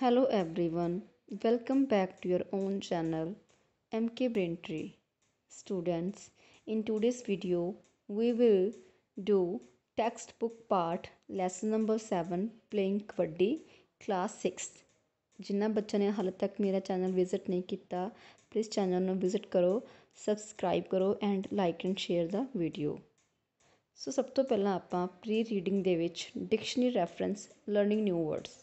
Hello everyone, welcome back to your own channel MK Brain Tree. Students, in today's video we will do textbook part lesson number 7 playing Kabaddi class 6th. जिन्ना बच्चों ने हाल तक मेरा channel visit नहीं किया please channel में visit करो subscribe करो and like and share the video. So सब तो पहला आपां प्री रीडिंग दे विच dictionary reference learning new words.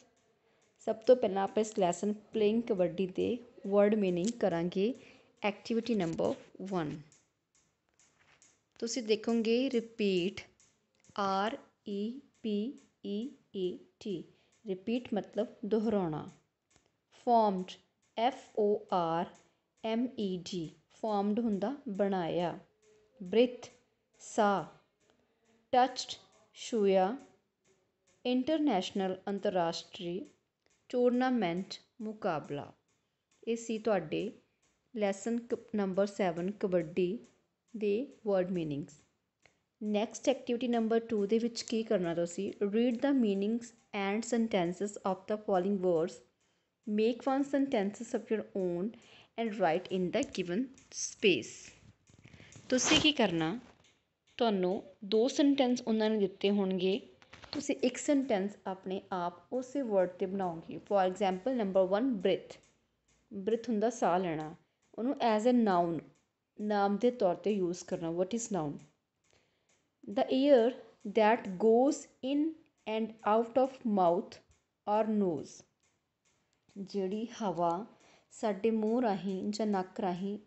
सब तो पहला आप इस लैसन प्लेइंग कबड्डी दे वर्ड मीनिंग करांगे एक्टिविटी नंबर 1. तुसीं देखोगे रिपीट REPEAT रिपीट मतलब दोहराना. फॉर्म्ड FORMED फॉर्म्ड हुंदा बनाया. ब्रिथ सा. टच्ड छूया. इंटरनेशनल अंतर्राष्ट्रीय. टूर्नामेंट मुकाबला. ये सी तुहाडे लैसन नंबर 7 कबड्डी दे word meanings. Next activity number 2 दे विच की करना तुसीं read the meanings and sentences of the following words. Make one sentences of your own and write in the given space. तुसी की करना तोनों 2 सेंटेंस उन्होंने दिते होंगे तुसी एक सेंटेंस अपने आप उस वर्ड ते बनाओगे. For example number 1 breath. Breath हुंदा साह लेना उन्हों एज ए नाउन नाम के तौर पर यूज़ करना. What is noun. The air that goes in and out of mouth or nose जिहड़ी हवा साडे मूँह राहीं जां नक्क राहीं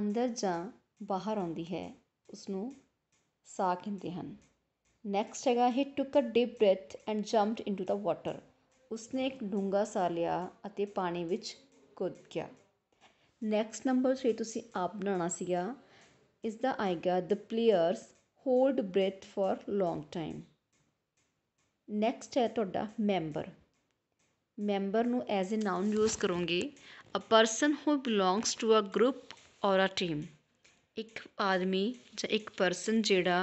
अंदर जां बाहर आउंदी है उसनूं साह कहंदे हन. नैक्सट हैगा he took a deep breath and jumped into the water. उसने एक डूंगा साह लिया अते पानी विच कूद गया. नैक्सट नंबर 3 तुसीं आप बनाना सीगा इस दा आएगा the players hold breath for long time. Next है तुहाडा मैंबर. मैंबर नू एज ए नाउन यूज़ करोगे a person who belongs to a group or a team. एक आदमी ज एक परसन जेड़ा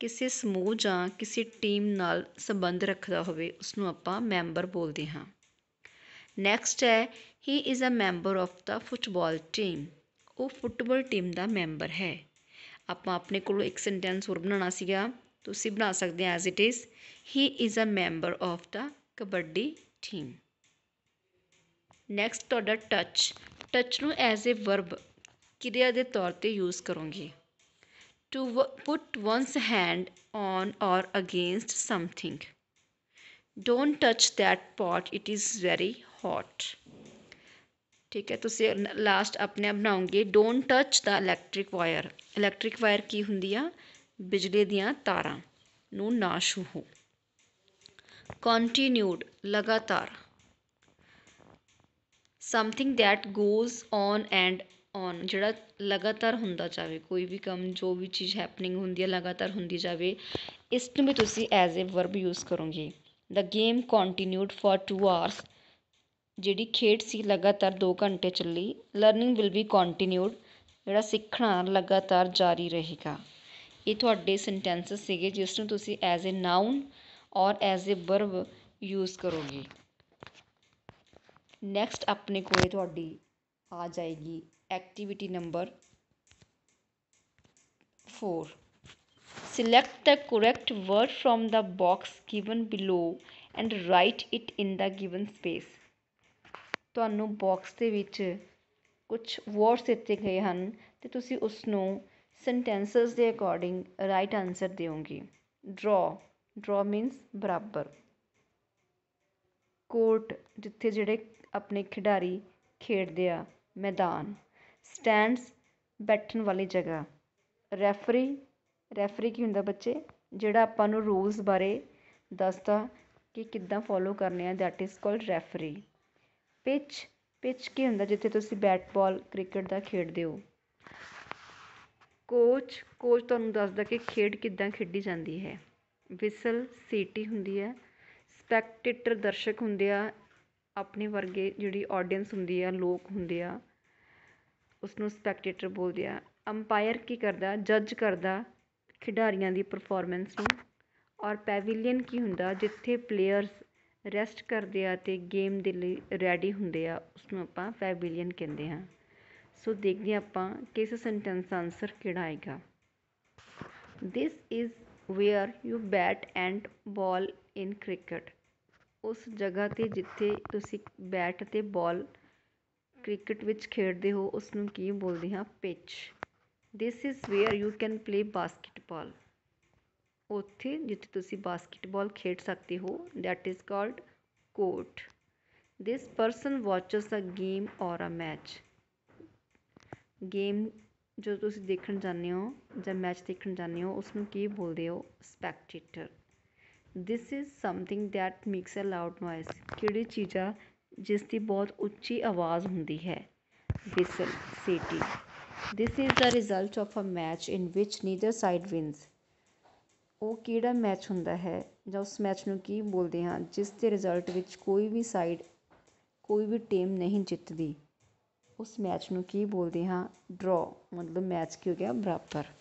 किसी समूह ज किसी टीम नाल संबंध रखता होवे उसनू आपां मैंबर बोलते हाँ. नैक्सट है he is a member of the football team. वो फुटबॉल टीम का मैंबर है. आपां अपने कोलों एक सेंटेंस होर बनाना सीगा तुसीं बना सकदे हो as it is he is a member of the kabaddi team. Next तुहाडा टच. टच नू एज ए वर्ब क्रिया के तौर पर यूज़ करोगे to put one's hand on or against something. Don't touch that pot it is very hot. ठीक है तुसीं लास्ट अपने आप बनाओगे don't touch the electric wire. Electric wire की हुंदी आ बिजली दियां तारां नू ना छूहो. कंटीन्यूड लगातार. Something that goes on and on जिहड़ा लगातार हुंदा जावे कोई भी कम जो भी चीज़ हैपनिंग हुंदी है लगातार हुंदी जावे इस नूं भी तुसीं एज ए वर्ब यूज़ करोगे. The game continued for 2 hours. जिहड़ी खेड सी लगातार 2 घंटे चली. लर्निंग विल बी कॉन्टीन्यूड जिहड़ा सीखना लगातार जारी रहेगा. ये तुहाडे सेंटेंसेस सीगे जिस नूं तुसीं एज ए नाउन और एज ए वर्ब यूज़ करोगे. नैक्सट अपने कोले तुहाडी आ जाएगी activity number 4. Select the correct word from the box given below and write it in the given space. तुहानू बॉक्स के विच कुछ वर्ड्स दिते गए हैं तो तुसी उसनू सेंटेंसेस के अकॉर्डिंग राइट आंसर दोगे. ड्रॉ. ड्रॉ मीन्स बराबर. कोर्ट जिथे जिहड़े अपने खिडारी खेडदे आ मैदान. स्टैंड्स बैठन वाली जगह. रैफरी. रैफरी की हुंदा बच्चे जिहड़ा आपां नूं रूल्स बारे दसदा कि किद्दां फॉलो करने आ that is called referee. Pitch. Pitch की हुंदा जिथे तुसीं बैट बॉल क्रिकेट दा खेडदे हो. कोच. कोच तुहानूं दसदा कि खेड किद्दां खेडी जांदी है. विसल सीटी हुंदी है. स्पैक्टेटर दर्शक हुंदे आ अपने वर्गे जिहड़ी ऑडियंस हुंदी आ लोक हुंदे आ उसनूं स्पैक्टेटर बोलदे आ. अंपायर की करदा जज करदा खिडारियां दी परफॉर्मेंस नूं. और पैविलियन की हुंदा जिथे प्लेयर्स रेस्ट करते हैं तो गेम के लिए रेडी होंगे आ उसनूं आपां पैविलियन कहते हैं। सो देखते हैं आपां कि इस सेंटेंस का आंसर किहड़ा आएगा। This is where you bat and ball in cricket. उस जगह पर जिथे तुसीं बैट ते बॉल क्रिकेट विच खेडते हो उसनूं की बोलते हैं pitch. This is where you can play basketball. उत्थे जिथे तुसी बास्केटबॉल खेड सकते हो that is called court. This person watches a game or a match. Game जो तुसी देखण जाने हो या मैच देखण जाने हो उसनूं की बोलते हो spectator. This is something that makes a loud noise. किहड़ी चीज़ आ जिसकी बहुत उच्ची आवाज़ हुंदी है। विसल सीटी। This is the result of a match in which neither side wins. वो किहड़ा मैच हुंदा है जां उस मैच नूं की बोलते हैं जिस दे रिजल्ट विच कोई भी साइड कोई भी टीम नहीं जितती उस मैच नूं की बोलते हैं ड्रॉ। मतलब मैच की हो गया बराबर।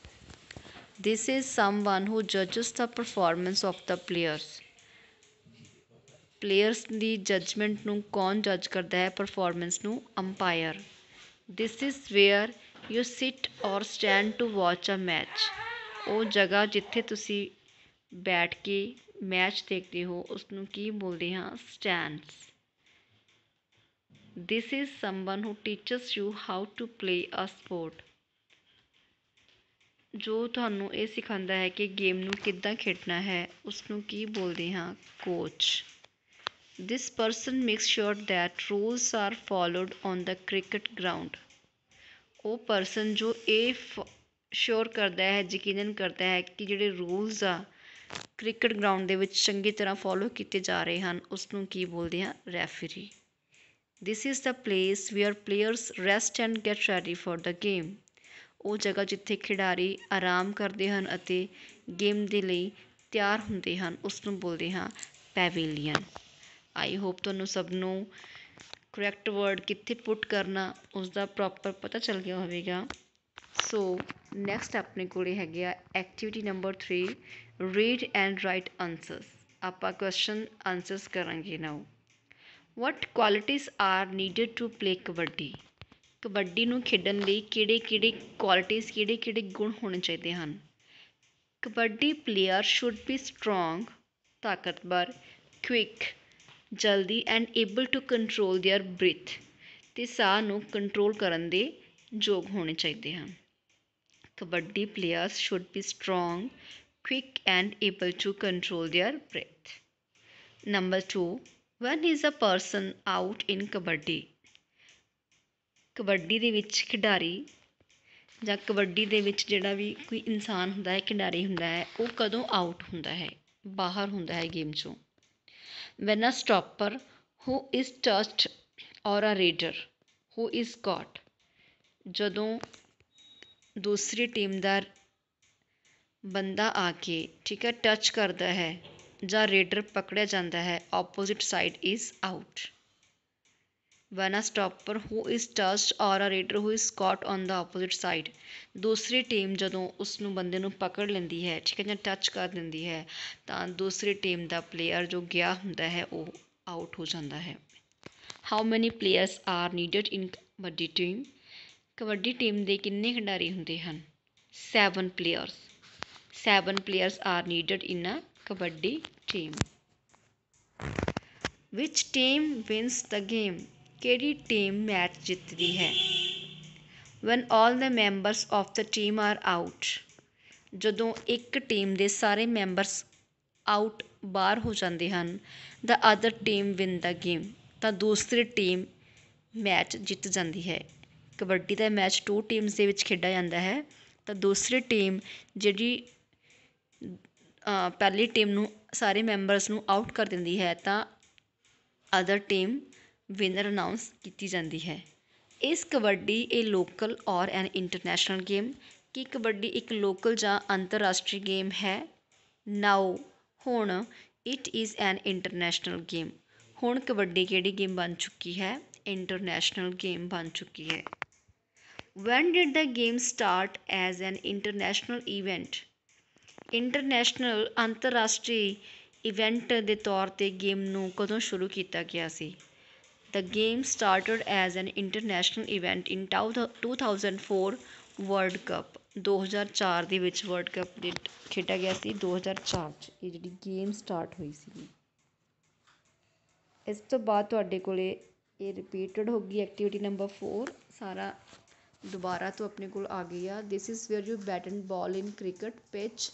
दिस इज़ समवन हू जजस the performance of the players. Players की जजमेंट नूं कौन जज करता है परफॉर्मेंस नूं umpire. This is where you sit or stand to watch a match. वो जगह जिथे तुसी बैठ के मैच देखते हो उसनूं की बोलते हैं stands. This is someone who teaches you how to play a sport. जो तुहानूं ये सिखांदा है कि गेम नूं किद्दां खेडना है उसनूं की बोलते हैं coach. This person makes sure that rules are followed on the cricket ground. वो परसन जो ये श्योर करता है यकीनन करता है कि जिहड़े रूल्स आ क्रिकेट ग्राउंड दे विच चंगी तरह फॉलो किए जा रहे हैं उसनूं की बोलते हैं referee. This is the place where players rest and get ready for the game. वो जगह जिथे खिडारी आराम करते हैं अते गेम दे लई तैयार हुंदे हैं उसनूं बोलते हैं पैविलियन। आई होप तुहानूं सब नूं करैक्ट वर्ड कित्थे पुट करना उसका प्रॉपर पता चल गया होवेगा। सो नैक्सट अपने को है activity number 3 read and write answers. आप क्वेश्चन आंसर्स करेंगे now. What qualities are needed to play kabaddi. Kabaddi नूं खेडन लई किहड़े किहड़े क्वालिटीज़ किहड़े किहड़े गुण होने चाहिए हैं। Kabaddi player should be strong ताकतवर क्विक जल्दी and able to control their breath. ते साह नूं कंट्रोल करन दे योग होने चाहिए हैं। Kabaddi players should be strong quick and able to control their breath. Number 2 when is a person out in kabaddi. Kabaddi दे विच खिडारी जां कबड्डी दे विच जिहड़ा भी कोई इंसान हुंदा है खिडारी हुंदा है वो कदों आउट हुंदा है बाहर हुंदा है गेम चों। When a stopper who is touched or a raider who is caught. जदों दूसरी टीम का बंदा आके ठीक है टच करता है या रेडर पकड़िया जाता है opposite side is out. When a stopper who is touched or a raider who is caught on the opposite side. दूसरी टीम जदों उसनूं बंदे नूं पकड़ लेंदी है ठीक है जां टच कर दिंदी है तो दूसरी टीम का प्लेयर जो गया हुंदा है वो आउट हो जाता है। How many players are needed in kabaddi team. Kabaddi team के कितने खिडारी होंगे हैं 7 players. 7 players are needed in a kabaddi team. Which team wins the game. केड़ी टीम मैच जीतती है। When all the members of the team are out. जदों एक टीम के सारे मैंबरस आउट बाहर हो जाते हैं the other team win the game तो दूसरी टीम मैच जीत जाती है। कबड्डी का मैच 2 टीम्स के विच खेडा जाता है तो दूसरी टीम जिहड़ी पहली टीम नूं सारे मैंबरस नूं आउट कर दिंदी है तो अदर टीम विनर अनाउंस की जाती है। Is kabaddi a local or an international game. कि कबड्डी एक लोकल या अंतरराष्ट्रीय गेम है। नाउ हुण it is an international game. हुण कबड्डी किहड़ी गेम बन चुकी है इंटरनेशनल गेम बन चुकी है। When did the game start as an international event? International अंतर्राष्ट्रीय इवेंट के तौर पर गेम नूं कदों शुरू किया गया सी। The game started as an international event in 2004 world cup 2004 दे विच वर्ल्ड कप खेडा गया सी। 2004 च ये जिहड़ी गेम स्टार्ट हुई सी। इस तो बाद तुहाडे कोले ये रिपीटड हो गई एक्टिविटी नंबर 4 सारा दोबारा तो अपने को आ गया। This is where you bat and ball in cricket pitch.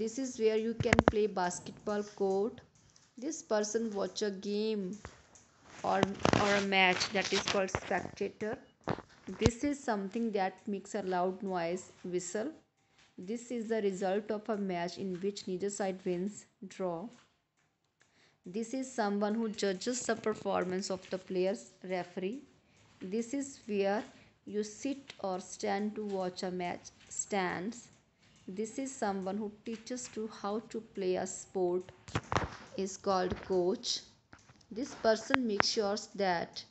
This is where you can play basketball court. This person watch a game or a match, that is called spectator. This is something that makes a loud noise, whistle. This is the result of a match in which neither side wins, draw. This is someone who judges the performance of the players, referee. This is where you sit or stand to watch a match, stands. This is someone who teaches to how to play a sport, is called coach. This person makes sure that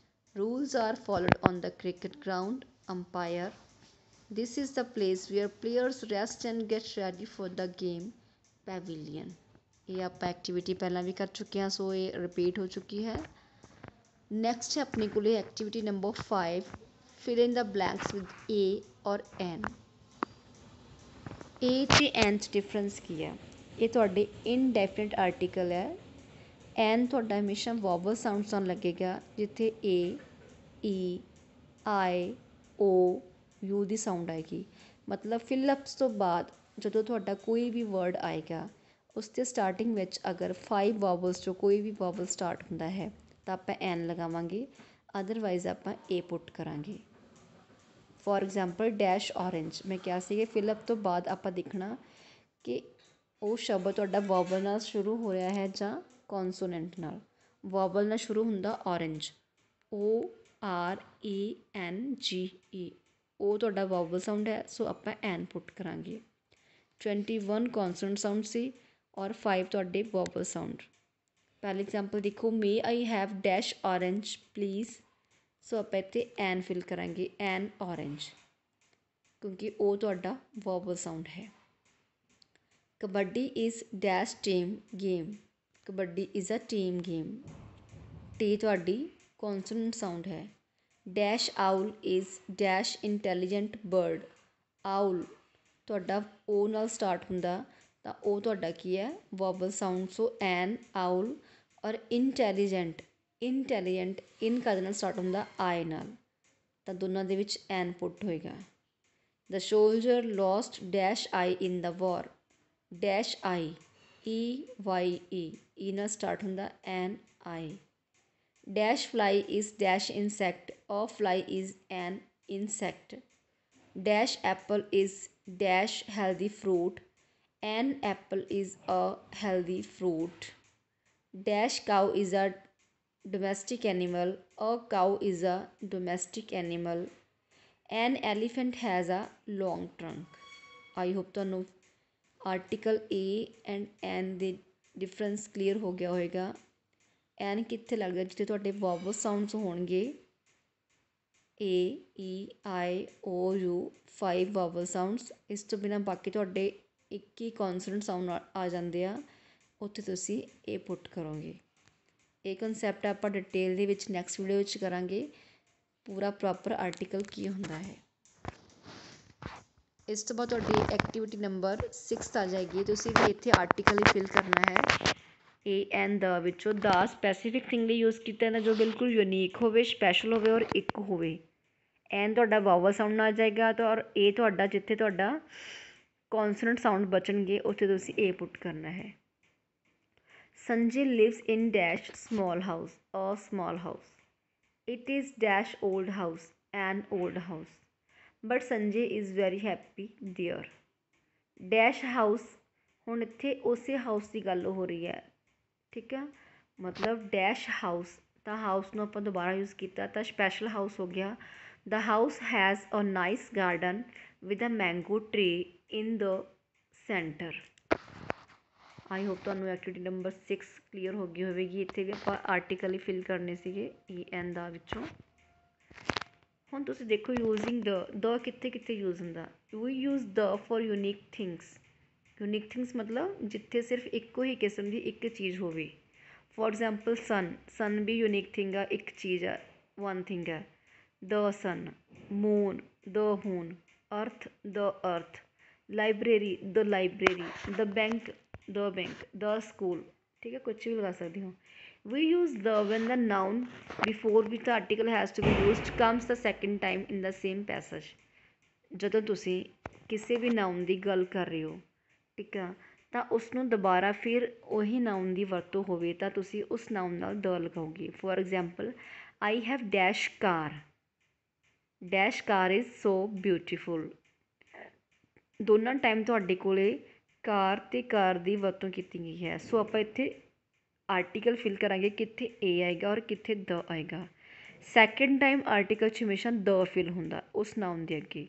rules are followed on the cricket ground. Umpire. This is the place where players rest and get ready for the game. Pavilion. ये आप activity पहला भी कर चुके हैं, सो ये repeat हो चुकी है। नेक्स्ट है अपने को लिए activity number 5 fill in the blanks with a or an. ए ते एन च डिफरेंस की है। ये तुहाडे इनडेफिनेट आर्टिकल है। एन तुहाडा हमेशा वॉवल साउंड सन लगेगा जिथे ए E I O you the sound आएगी। मतलब फिलअप्स तो बाद जो तुहाडा कोई भी वर्ड आएगा उसके स्टार्टिंग विच अगर 5 वॉवल्स चो कोई भी वॉवल स्टार्ट होंदा है तो आपां एन लगावांगे, अदरवाइज आपां ए पुट करांगे। फॉर एग्जाम्पल डैश ऑरेंज मैं क्या सी फिलअप तो बाद आपां देखना कि वो शब्द तुहाडा वॉवल नाल शुरू हो रहा है जां कॉन्सोनेंट नाल। वॉवल नाल शुरू हुंदा orange O R A N G E O तुहाडा वॉवल साउंड है, सो आपां एन पुट करांगे। 21 कॉन्सोनेंट साउंड सी और 5 तुहाडे वॉवल साउंड। पहली एग्जाम्पल देखो may I have dash orange please, so आप इतने एन फिल करांगे एन ऑरेंज क्योंकि वो तुहाडा वॉवल साउंड है। Kabaddi is dash team game. Kabaddi is a team game. T तुहाडी कॉन्सोनेंट साउंड है। Dash owl is dash intelligent bird. Owl तुहाडा ओ नाल स्टार्ट हुंदा तो ओ तुहाडा की है vowel sound, so an owl. और इंटैलीजेंट इंटैलीजेंट इन का स्टार्ट होंदा आई नाल तो दोनों के विच एन पुट होएगा। The soldier lost dash eye in the war. Dash eye E Y E नाल स्टार्ट होंदा an eye. Dash fly is dash insect. और fly is an insect. Dash apple is dash healthy fruit. An apple is a healthy fruit. Dash cow is a domestic animal। a cow is a domestic animal। an elephant has a long trunk। I hope ਤੁਹਾਨੂੰ article a and n ਦੇ difference clear हो गया होएगा। n कित्थे लगदा जिथे तुहाडे vowel sounds होणगे a e i o u 5 vowel sounds। इस तो बिना बाकी तुहाडे 21 consonant sound आ जांदे आ, उत्थे तुसीं a put करोगे। ये कंसैप्ट आप डिटेल दे विच नैक्सट वीडियो विच करांगे, पूरा प्रॉपर आर्टिकल की हुंदा है। इस तो बाद एक्टिविटी नंबर 6 आ जाएगी। तुसीं भी इत्थे आर्टिकल ही फिल करना है। ए एंड द विचों द स्पैसीफिक थिंग लिए यूज़ किया ना जो बिल्कुल यूनीक होवे, स्पैशल होवे और एक होवे। एन तुहाडा वावल साउंड आ जाएगा तो और ए तुहाडा जिथे तुहाडा कॉन्सोनेंट साउंड बचणगे उत्थे तुसीं ए पुट करना है। Sanjay lives in dash small house. A small house. It is dash old house. An old house. But Sanjay is very happy there. Dash house हुण इत्थे उस हाउस की गल हो रही है, ठीक है। मतलब डैश हाउस तो हाउस नूं आपां दोबारा यूज़ किया तो स्पैशल हाउस हो गया। The house has a nice garden with a mango tree in the centre. I hope तुहानूं एक्टिविटी नंबर 6 क्लीयर हो गई होगी। इत्थे भी आपां आर्टिकल ही फिल करने सीगे ई एन दा विचों। हुण तुसीं देखो यूजिंग द कित्थे यूज़ हुंदा। We use the for unique things. Unique things मतलब जिथे सिर्फ एक ही किस्म की एक चीज़ होवे। फॉर एग्जाम्पल सन, सन भी यूनिक थिंग आ, एक चीज़ आ, वन थिंग आ। The sun, moon the moon, earth the earth, library the library, the bank the bank, the school. ठीक है, कुछ भी लगा सकते हो। We use the when the noun before which the article has to be used comes the second time in the same passage. जदों तुसीं किसी भी नाउन की गल कर रहे हो, ठीक है, तो उसनूं दोबारा फिर उही नाउन की वरतों होवे तां तुसीं उस नाउन नाल द लगाओगे। For example I have dash car, dash car is so beautiful. दोनों टाइम तुहाडे कोले कार ते कार दी वरतों कीती गई है। सो आपां इत्थे आर्टिकल फिल करांगे, कित्थे ए आएगा और कित्थे द आएगा। सैकेंड टाइम आर्टिकल च हमेशा द फिल हुंदा उस नाउन दे अगे।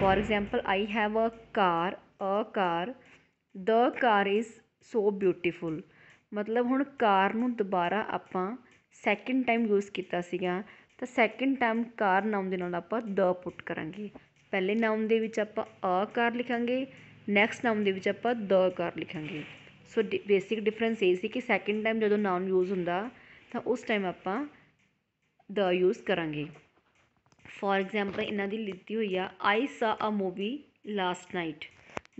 For example I have a car the car is so beautiful. मतलब हुण कार नूं दोबारा आपां सैकेंड टाइम यूज़ कीता सीगा, तो सैकेंड टाइम कार नाउन दे नाल आपां द पुट करांगे। पहले नाउन दे विच आपां अ कार लिखांगे, नैक्सट नाउन दे विच आपां द कार लिखांगे। सो बेसिक डिफरेंस ये सी कि सैकेंड टाइम जो नाउन यूज़ हुंदा तो उस टाइम आपां द यूज़ करांगे। फॉर एग्जाम्पल इन्हां दी लिती हुई आ I saw a movie last night,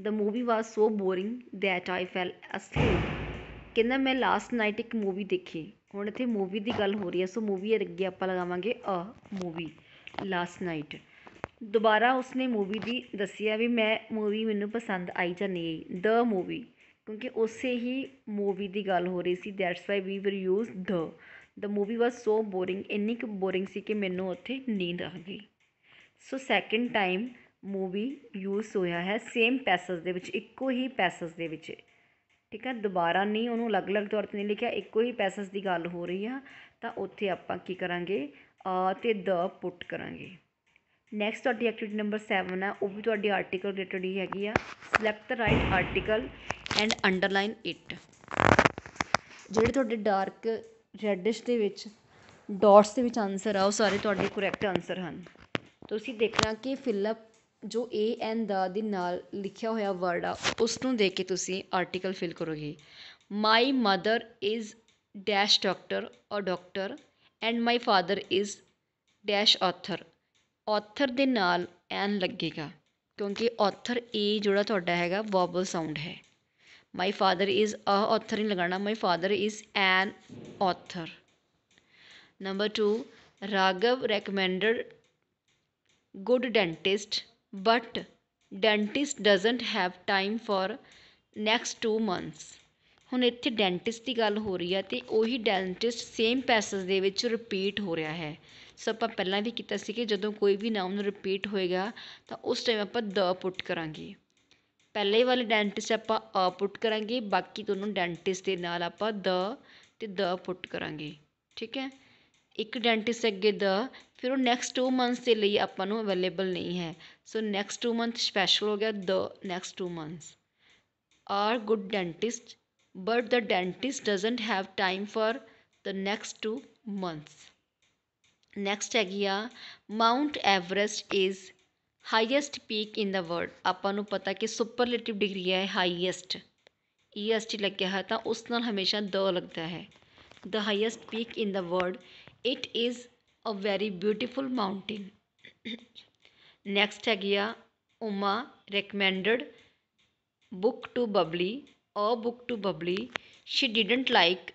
the movie was so boring that I fell asleep. कहना मैं लास्ट नाइट एक मूवी देखी। हुण इत्थे मूवी की गल हो रही है, सो मूवी अगे आपां लगावांगे अ मूवी लास्ट नाइट। दोबारा उसने मूवी दी दस्सिया भी मैं मूवी मैनू पसंद आई जां नहीं आई, द मूवी, क्योंकि उसे ही मूवी की गल हो रही सी। That's why we will use the movie was so boring, इन्नी क बोरिंग सी कि मैनू उत्थे नींद आ गई। So second time movie use होया है सेम पैसेज दे विच, इक्को ही पैसेज दे विच। ठीक है, दोबारा नहीं उन्होंने अलग अलग तौर पर नहीं लिखा, इक्को ही पैसेज की गल हो रही है, तो उत्थे आपां की करांगे आ ते द पुट करांगे। नैक्सट तुहाडी एक्टिविटी नंबर 7 है, वह भी तुहाडी आर्टिकल रिलेटेड ही हैगी आ। Select the right article and underline it. जिहड़े तुहाडे डार्क रेडिश दे विच डॉट्स दे विच आंसर आ, वो सारे तुहाडे करैक्ट आंसर हन। तुसीं देखना कि फिलअप जो ए एंड द दे नाल लिखिया होया वर्ड आ, उसनूं देख के तुसीं आर्टिकल फिल करोगे। My mother is dash doctor और doctor and my father is dash author. Author दे नाल एन लगेगा क्योंकि ऑथर ए जोड़ा तुहाडा हैगा वॉबल साउंड है। My father is a author नहीं लगाना, my father is an author. Number 2, Raghav recommended good dentist but dentist doesn't have time for next 2 months। हुण इत्थे डेंटिस्ट की गल हो रही है, तो उही डेंटिस्ट सेम पैसेज दे विच रिपीट हो रहा है। सो आपां पहलां भी कीता सी कि जदों कोई भी नाउन रिपीट होएगा तो उस टाइम आपां द पुट करांगे। पहले वाले डेंटिस्ट आपां अ पुट करांगे, बाकी दोनों डेंटिस्ट दे नाल आपां द ते द पुट करांगे। ठीक है, एक डेंटिस्ट अगे द, फिर वो नैक्सट 2 months के लिए आपां नूं अवेलेबल नहीं है। सो नैक्सट 2 month स्पैशल हो गया the next 2 months। Are good dentist but the dentist doesn't have time for the next 2 months। Next हैगी आ Mount Everest is highest peak in the world. आपां नूं पता कि सुपरलेटिव डिग्री है highest, est लग्या है तो उस नाल हमेशा द लगता है। The highest peak in the world it is a very beautiful mountain. Next हैगी आ Uma recommended book to Babli, a book to Babli, she didn't like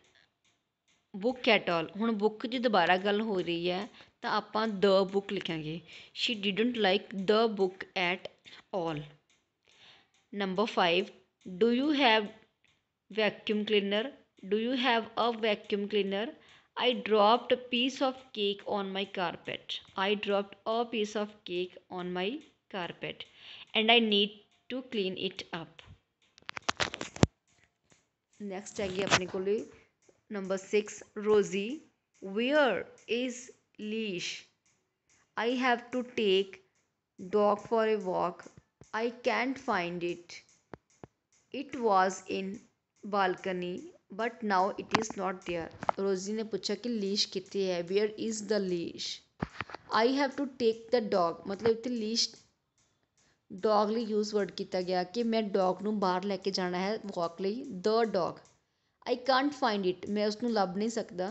book at all. हुण बुक की दोबारा गल हो रही है, तो आपां द बुक लिखांगे। She didn't like the book at all. Number 5, do you have vacuum cleaner, do you have a vacuum cleaner, I dropped a piece of cake on my carpet, I dropped a piece of cake on my carpet and I need to clean it up. Next हैगी अपने को number 6, Rosie where is leash, I have to take dog for a walk, I can't find it, it was in balcony but now it is not there. Rosie ने पूछा कि leash कितनी है, where is the leash. I have to take the dog, मतलब इतनी leash dog ਲਈ use word किया गया कि मैं डॉग ਨੂੰ ਬਾਹਰ ਲੈ ਕੇ ਜਾਣਾ ਹੈ ਵਾਕ ਲਈ। The dog I can't find it, मैं उसਨੂੰ ਲੱਭ नहीं सकਦਾ।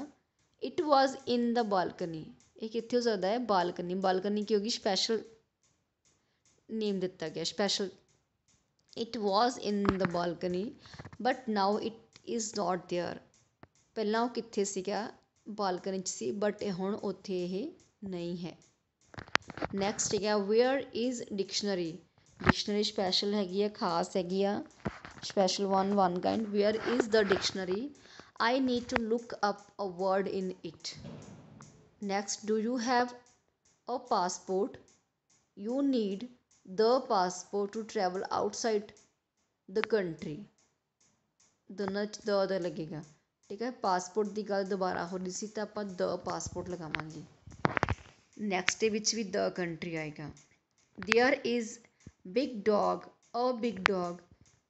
It was in the balcony, ਇਹ ਕਿੱਥੇ ਹੋ ਸਕਦਾ ਹੈ? ਬਾਲਕਨੀ। ਬਾਲਕਨੀ ਕੀ ਹੋਗੀ? स्पैशल नेम ਦਿੱਤਾ ਗਿਆ, special. It was in the balcony but now it is not there, ਪਹਿਲਾਂ ਉਹ ਕਿੱਥੇ ਸੀਗਾ? ਬਾਲਕਨੀ 'ਚ ਸੀ ਬਟ ਹੁਣ ਉੱਥੇ ਇਹ नहीं है। नैक्सट है क्या where is dictionary. Dictionary special हैगी है, खास हैगी है, special one one kind. Where is the dictionary, I need to look up a word in it. Next do you have a passport, you need the passport to travel outside the country. दोनों the लगेगा, ठीक है। Passport की गल दोबारा हो रही सी तो आप द पासपोर्ट लगावांगे। नैक्सट के विच भी द कंट्री आएगा। There is big dog, a big dog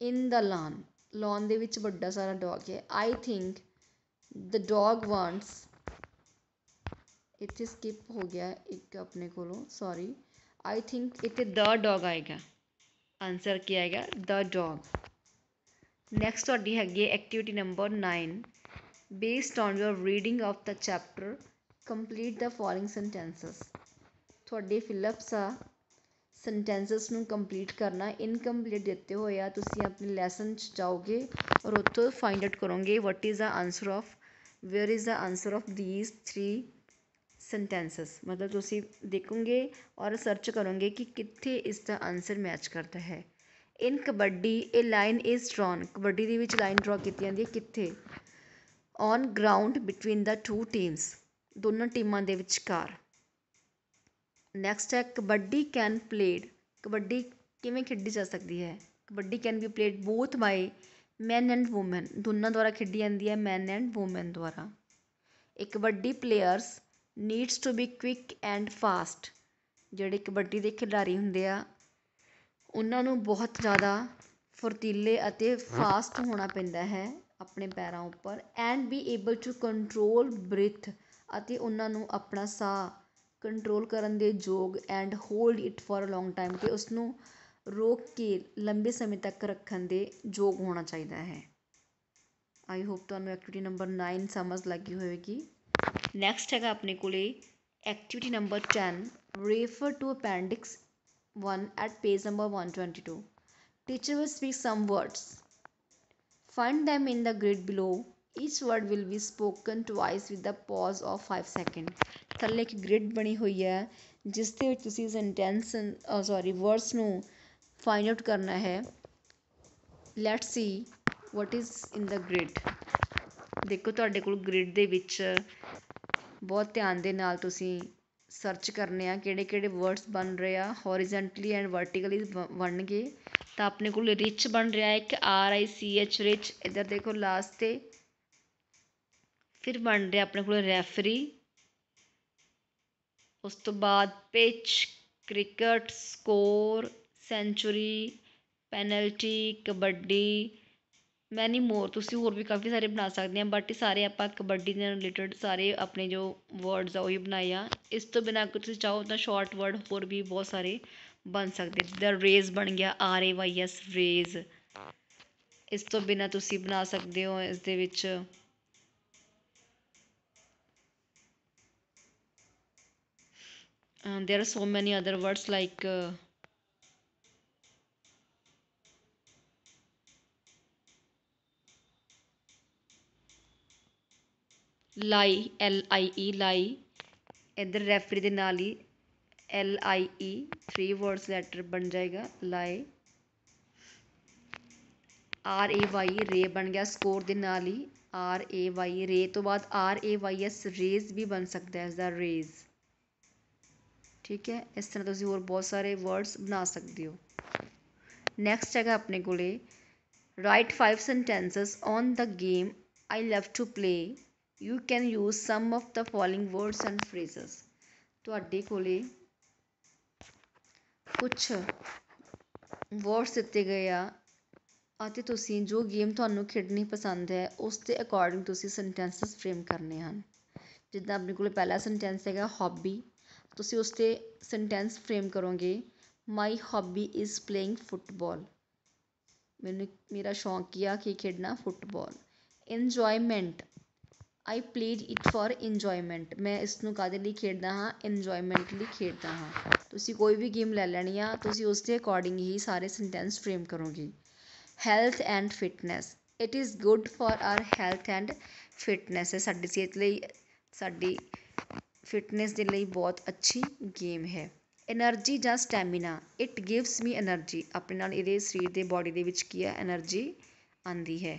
in the lawn. Lawn दे विच बड़ा सारा डॉग है। I think the dog wants, इतने स्किप हो गया एक अपने को, सॉरी। आई थिंक इतने द डॉग आएगा, आंसर क्या आएगा? The dog. नैक्सट थोड़ी हैगी activity number 9। Based on your reading of the chapter complete the following sentences. थोड़े फिलअप्स आ सेंटेंसेस में कंप्लीट करना। इनकम्पलीट देते हो या तुम अपने लैसन जाओगे और उतो फाइंड आउट करोगे what is the answer of, where is the answer of these 3 sentences. मतलब तुम देखोगे और सर्च करोगे कि कितने इसका आंसर मैच करता है। In kabaddi a line is drawn, kabaddi के विच लाइन ड्रॉ की जाती है कितने? On ground between the two teams, दोनों टीमों के विचकार। नैक्सट है कबड्डी कैन प्लेड, कबड्डी किवें खेडी जा सकती है? Kabaddi can be played both by man and women, दोनों द्वारा खेडी जाती है, मैन एंड वूमेन द्वारा। एक kabaddi players needs to be quick and fast, जोड़े कबड्डी के खिलाड़ी होंगे आ उन्होंने बहुत ज़्यादा फुर्तीले और फास्ट होना पैंदा है अपने पैरों उपर। And be able to control breath, ਅਤੇ ਉਹਨਾਂ ਨੂੰ ਆਪਣਾ ਸਾਹ ਕੰਟਰੋਲ ਕਰਨ ਦੇ ਯੋਗ। And hold it for a long time, ਕਿ ਉਸਨੂੰ ਰੋਕ ਕੇ ਲੰਬੇ ਸਮੇਂ ਤੱਕ ਰੱਖਣ ਦੇ ਯੋਗ ਹੋਣਾ ਚਾਹੀਦਾ ਹੈ। ਆਈ ਹੋਪ ਤੁਹਾਨੂੰ ਐਕਟੀਵਿਟੀ ਨੰਬਰ 9 ਸਮਝ ਲੱਗੀ ਹੋਵੇਗੀ। ਨੈਕਸਟ ਹੈਗਾ ਆਪਣੇ ਕੋਲੇ activity number 10। Refer to appendix 1 at page number 122। Teacher will speak some words, find them in the grid below। Each word will be spoken twice with the pause of 5 seconds। थल्ले एक grid बनी हुई है जिस दे विच तुसीं sentence sorry words नूं फाइंड आउट करना है। Let's see what is in the grid. देखो तुहाडे कोल ग्रिड दे विच बहुत ध्यान दे नाल तुसीं सर्च करने आ किहड़े किहड़े वर्ड्स बन रहे आ। हॉरिजेंटली एंड वर्टिकली बन गए तो अपने कोल रिच बन रहा है, एक RICH रिच। इधर देखो लास्ट ते फिर बन रहा अपने को रेफरी, उस तो बाद pitch, cricket, score, century, penalty, kabaddi, many more. तुसी होर भी काफ़ी सारे बना सकते हैं बट सारे आप कबड्डी के रिलेटेड सारे अपने जो वर्ड्स आ वही बनाए आ। इस तो बिना तुसी चाहो तो शॉर्ट वर्ड होर भी बहुत सारे बन सकते, जिदा रेज बन गया RAYS रेज। इस तो बिना तुसी बना सकते हो इस दे विच there are so many other words like lie, LIE lie। इधर रेफरी के नाल ही LIE 3 words letter बन जाएगा lie। RAY रे बन गया, स्कोर के नाल ही RAY रे, तो बाद RAYS रेज भी बन सकता है इसका रेज, ठीक है। इस तरह तुम होर बहुत सारे वर्ड्स बना सकते हो। नैक्सट है अपने को write 5 sentences on the game I love to play. You can use some of the following words and phrases. तुहाडे कोले कुछ वर्ड्स दिए गए आ ते तुसी जो गेम तुहानू खेडनी पसंद है उस दे अकॉर्डिंग तुसी सेंटेंसेस फ्रेम करने हैं। जिद्दां अपने को पहला सेंटेंस हैगा हॉबी, तुसी उसते सेंटेंस फ्रेम करोगे my hobby is playing football, मेरा शौकिया कि खेलना football. Enjoyment, I played it for enjoyment, मैं इसनों कादे खेलता हाँ इंजॉयमेंट लिए खेलता हाँ। तुम कोई भी गेम ले लैनी आ तुम उसके अकॉर्डिंग ही सारे सेंटेंस फ्रेम करोगे। Health and fitness, it is good for our health and fitness, साडी सेहत लई साडी फिटनेस के लिए बहुत अच्छी गेम है। एनर्जी या stamina, it gives me energy, अपने नाल इहदे शरीर के बॉडी के विच की है एनर्जी आती है।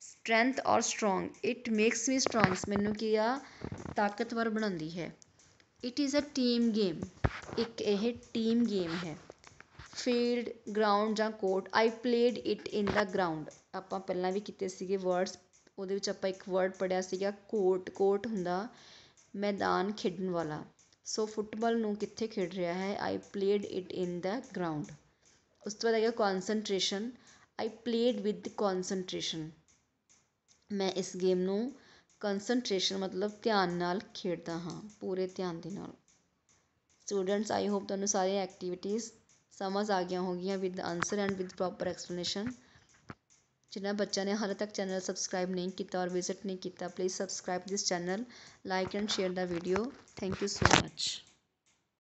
स्ट्रेंथ और strong, it makes me strong, मैनू की आ ताकतवर बनाती है। It is a team game, एक यह टीम गेम है। फील्ड, ग्राउंड या court, I played it in the ground, आपां पहला भी कीते सीगे वर्ड्स, उहदे विच आपां एक वर्ड पढ़िया सीगा कोर्ट, कोर्ट हुंदा मैदान खेडन वाला, सो फुटबॉल नूं कित्थे खेड रहा है, I played it in the ground. उस तो बाद concentration, I played with concentration, मैं इस गेम नूं कंसनट्रेशन मतलब ध्यान नाल खेडदा हाँ, पूरे ध्यान दे नाल। स्टूडेंट्स आई होप तुहानूं सारी एक्टिविटीज़ समझ आ गई होगी with answer and with proper explanation. जिन्हें बच्चों ने हाल तक चैनल सब्सक्राइब नहीं किया और विजिट नहीं किया, please subscribe this channel, like and share the video. Thank you so much.